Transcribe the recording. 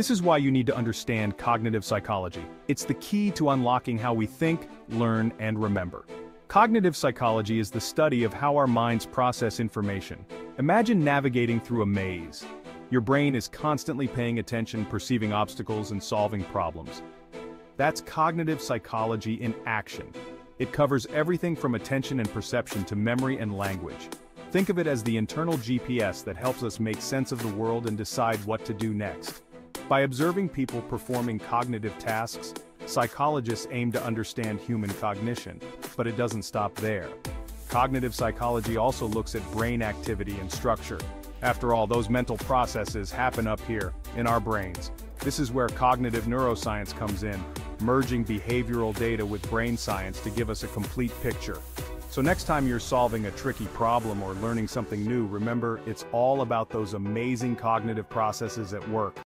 This is why you need to understand cognitive psychology. It's the key to unlocking how we think, learn, and remember. Cognitive psychology is the study of how our minds process information. Imagine navigating through a maze. Your brain is constantly paying attention, perceiving obstacles, and solving problems. That's cognitive psychology in action. It covers everything from attention and perception to memory and language. Think of it as the internal GPS that helps us make sense of the world and decide what to do next. By observing people performing cognitive tasks, psychologists aim to understand human cognition, but it doesn't stop there. Cognitive psychology also looks at brain activity and structure. After all, those mental processes happen up here, in our brains. This is where cognitive neuroscience comes in, merging behavioral data with brain science to give us a complete picture. So next time you're solving a tricky problem or learning something new, remember, it's all about those amazing cognitive processes at work.